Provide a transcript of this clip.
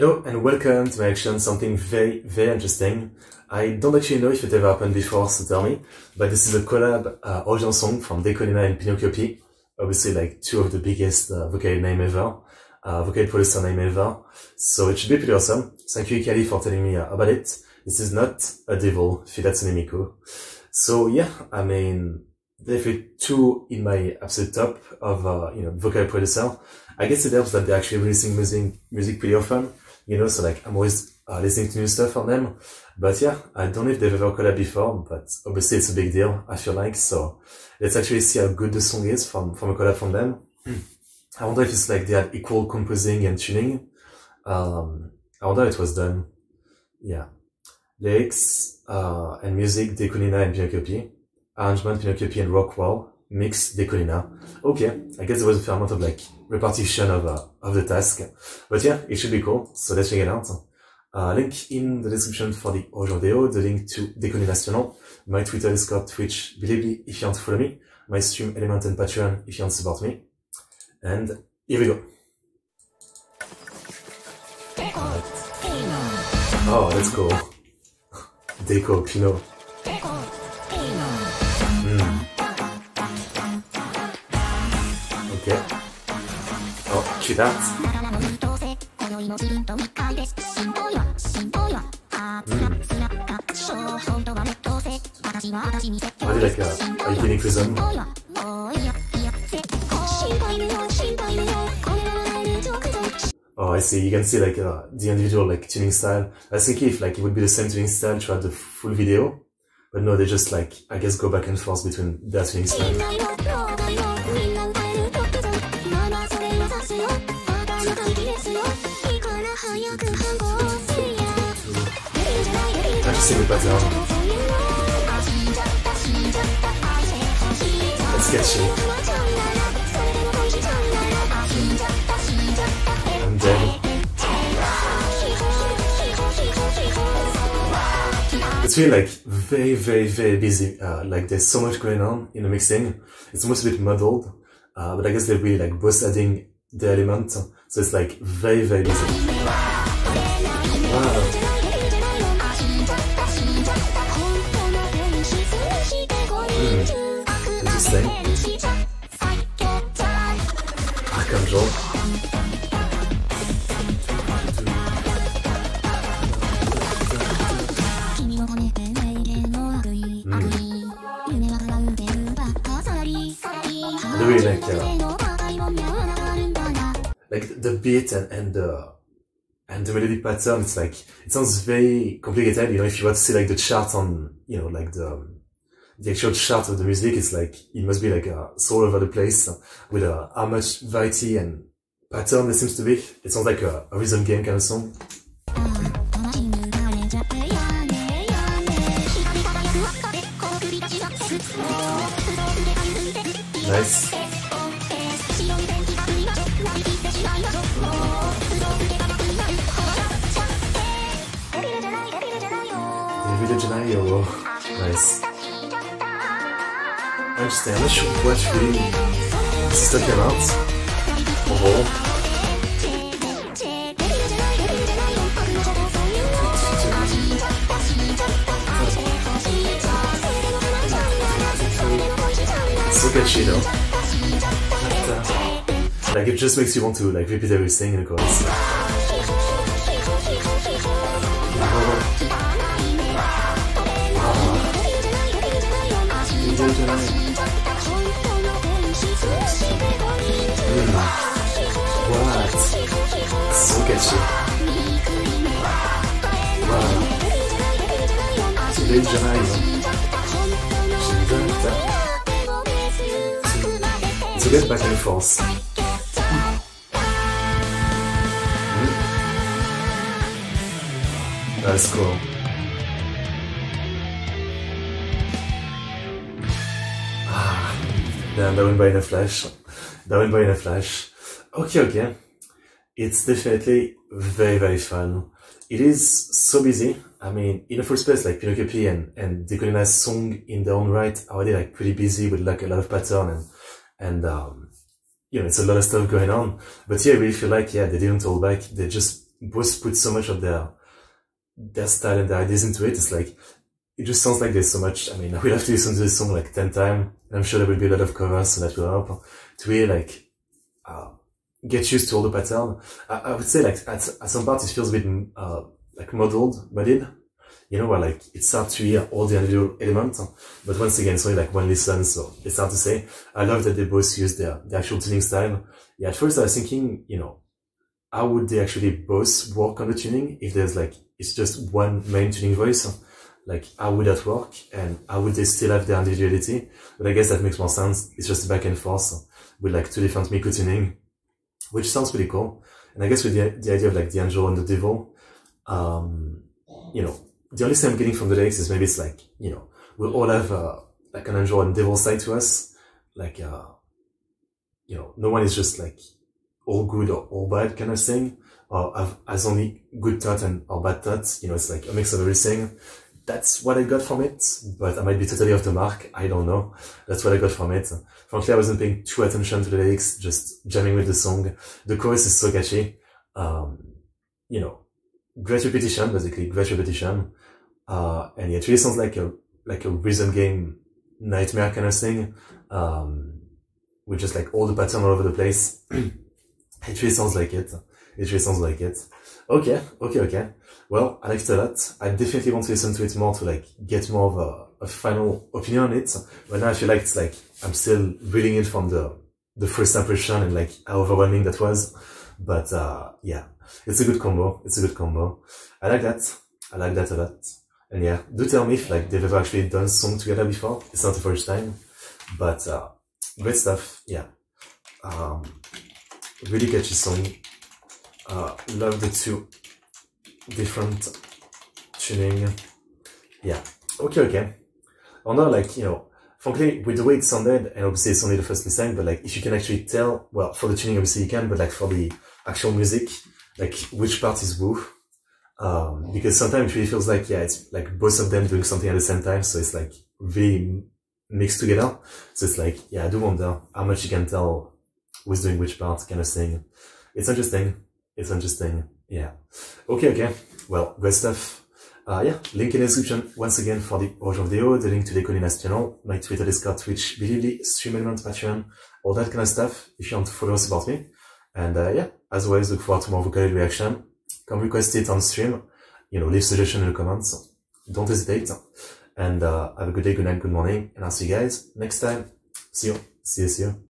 Hello and welcome to my action, something very, very interesting. I don't actually know if it ever happened before, so tell me, but this is a collab original song from DECO27 and PinocchioP, obviously like two of the biggest vocal name ever, vocal producer name ever, so it should be pretty awesome. Thank you Ikali for telling me about it. This is not a devil, Hatsune Miku. So yeah, I mean, definitely two in my absolute top of, vocal producer. I guess it helps that they're actually releasing music pretty often. You know, so like I'm always listening to new stuff on them. But yeah, I don't know if they've ever collabed before, but obviously it's a big deal, I feel like. So let's actually see how good the song is from a collab from them. I wonder if it's like they had equal composing and tuning. I wonder how it was done. Yeah. Lyrics and music, DECO27 and PinocchioP. Arrangement, PinocchioP and Rockwell. Mix, DECO27. Okay, I guess there was a fair amount of like repartition of the task, but yeah, it should be cool, so let's check it out. Link in the description for the original deo, the link to DECO27, my Twitter, Discord, Twitch, Bilibili if you want to follow me, my stream element and Patreon if you want to support me, and here we go. Oh, let's go. Deco, Pino. Okay. Oh, check that. Are they like a unique rhythm? Oh, I see. You can see like the individual like tuning style. I was thinking if like it would be the same tuning style throughout the full video, but no, they just like I guess go back and forth between their tuning style. Let's get you. I'm dead. It's really like very, very, very busy. Like there's so much going on in the mixing. It's almost a bit muddled, but I guess they'll be like both adding the element. So it's like very, very busy. Wow. Thing. Archangel. Really like the beat and the melody pattern. It's like it sounds very complicated. You know, if you want to see like the charts on, you know, like the actual chart of the music, it's like, it must be like so all over the place with how much variety and pattern there seems to be. It sounds like a rhythm game kind of song. Nice. Nice. I'm not sure what really this is talking about. Oh. So catchy though. But, like it just makes you want to like repeat everything in the chorus. Oh. What? So catchy. Wow. So great, Janai. So get back and forth. That's cool. Yeah, that went by in a flash. That went by in a flash. Okay. It's definitely very, very fun. It is so busy. I mean, in the first place, like PinocchioP and DECO27's song in their own right are already like pretty busy with like a lot of pattern and it's a lot of stuff going on. But yeah, I really feel like, yeah, they didn't hold back. They just both put so much of their style and their ideas into it. It's like, it just sounds like there's so much. I mean, I will have to listen to this song like 10 times, and I'm sure there will be a lot of covers, so that will help to really like get used to all the pattern. I would say like at some parts it feels a bit like modeled, bodied, you know, where like it's hard to hear all the individual elements. But once again, sorry, like one listen, so it's hard to say. I love that they both use their actual tuning style. Yeah, at first I was thinking, you know, how would they actually both work on the tuning if there's like, it's just one main tuning voice? Like, how would that work? And how would they still have their individuality? But I guess that makes more sense. It's just back and forth with like two different Miku tuning, which sounds pretty cool. And I guess with the idea of like the angel and the devil, you know, the only thing I'm getting from the lyrics is maybe it's like, you know, we'll all have like an angel and devil side to us. Like, you know, no one is just like all good or all bad kind of thing, or has only good thoughts and or bad thoughts. You know, it's like a mix of everything. That's what I got from it, but I might be totally off the mark. I don't know. That's what I got from it. Frankly, I wasn't paying too attention to the lyrics, just jamming with the song. The chorus is so catchy. You know, great repetition, basically, great repetition. And yeah, it really sounds like a rhythm game nightmare kind of thing. With just like all the pattern all over the place. It really sounds like it. It really sounds like it. Okay. Well, I liked it a lot. I definitely want to listen to it more to like get more of a final opinion on it. But now I feel like it's like I'm still reading it from the first impression and like how overwhelming that was. But yeah, it's a good combo. It's a good combo. I like that. I like that a lot. And yeah, do tell me if like they've ever actually done a song together before. It's not the first time. But great stuff. Yeah. Really catchy song. Love the two different tuning. Yeah. Okay. Or not, like, you know, frankly, with the way it sounded, and obviously it's only the first listen, but like, if you can actually tell, well, for the tuning, obviously you can, but like for the actual music, like which part is woo. Because sometimes it really feels like, yeah, it's like both of them doing something at the same time. So it's like really mixed together. So it's like, yeah, I do wonder how much you can tell who's doing which part kind of thing. It's interesting. It's interesting, yeah. Okay. Well, great stuff. Yeah, link in the description once again for the original video, the link to DECO27's channel, my Twitter, Discord, Twitch, Bilibili, streamelements, Patreon, all that kind of stuff if you want to follow us about me. And yeah, as always, look forward to more vocal reaction. Come request it on stream. You know, leave suggestions in the comments. Don't hesitate. And have a good day, good night, good morning. And I'll see you guys next time. See you.